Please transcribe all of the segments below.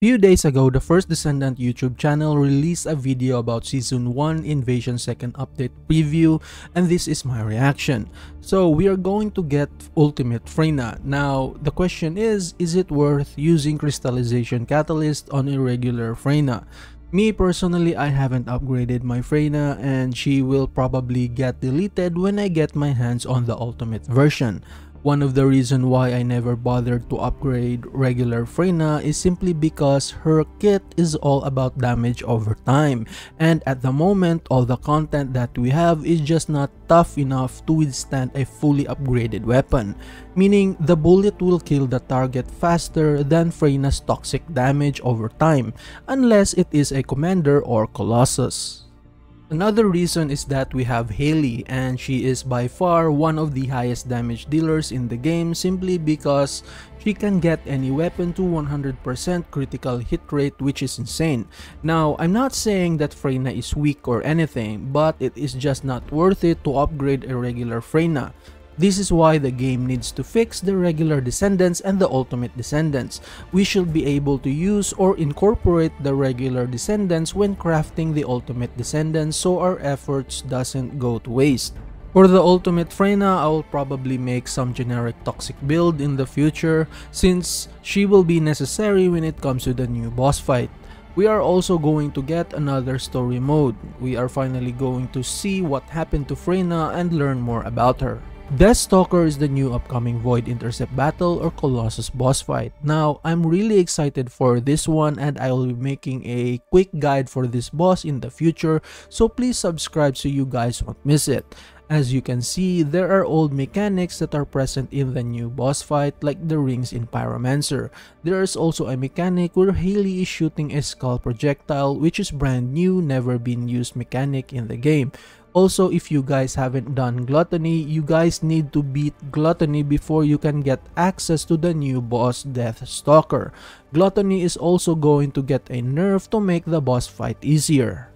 Few days ago, the First Descendant YouTube channel released a video about Season 1 Invasion 2nd Update Preview, and this is my reaction. So we are going to get Ultimate Freyna. Now, the question is it worth using Crystallization Catalyst on a regular Freyna? Me personally, I haven't upgraded my Freyna and she will probably get deleted when I get my hands on the Ultimate version. One of the reasons why I never bothered to upgrade regular Freyna is simply because her kit is all about damage over time, and at the moment all the content that we have is just not tough enough to withstand a fully upgraded weapon, meaning the bullet will kill the target faster than Freyna's toxic damage over time, unless it is a commander or Colossus. Another reason is that we have Haley, and she is by far one of the highest damage dealers in the game simply because she can get any weapon to 100% critical hit rate, which is insane. Now, I'm not saying that Freyna is weak or anything, but it is just not worth it to upgrade a regular Freyna. This is why the game needs to fix the regular descendants and the ultimate descendants. We should be able to use or incorporate the regular descendants when crafting the ultimate descendants so our efforts doesn't go to waste. For the ultimate Freyna, I will probably make some generic toxic build in the future since she will be necessary when it comes to the new boss fight. We are also going to get another story mode. We are finally going to see what happened to Freyna and learn more about her. Deathstalker is the new upcoming Void Intercept Battle or Colossus boss fight. Now, I'm really excited for this one and I will be making a quick guide for this boss in the future, so please subscribe so you guys won't miss it. As you can see, there are old mechanics that are present in the new boss fight like the rings in Pyromancer. There is also a mechanic where Haley is shooting a skull projectile, which is brand new, never been used mechanic in the game. Also, if you guys haven't done Gluttony, you guys need to beat Gluttony before you can get access to the new boss Deathstalker. Gluttony is also going to get a nerf to make the boss fight easier.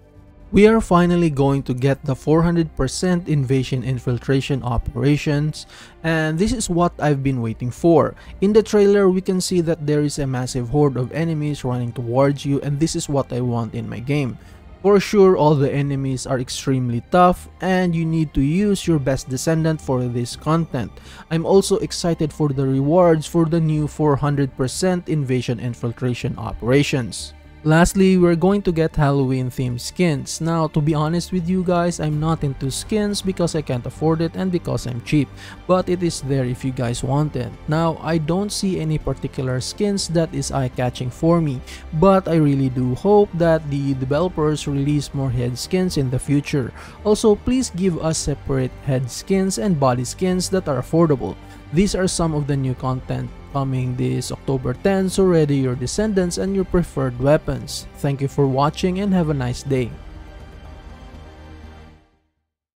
We are finally going to get the 400% Invasion Infiltration Operations, and this is what I've been waiting for. In the trailer, we can see that there is a massive horde of enemies running towards you, and this is what I want in my game. For sure, all the enemies are extremely tough and you need to use your best descendant for this content. I'm also excited for the rewards for the new 400% Invasion Infiltration Operations. Lastly, we're going to get Halloween themed skins. Now, to be honest with you guys, I'm not into skins because I can't afford it and because I'm cheap, but it is there if you guys want it. Now, I don't see any particular skins that is eye-catching for me, but I really do hope that the developers release more head skins in the future. Also, please give us separate head skins and body skins that are affordable. These are some of the new content coming this October 10, so ready your descendants and your preferred weapons. Thank you for watching and have a nice day.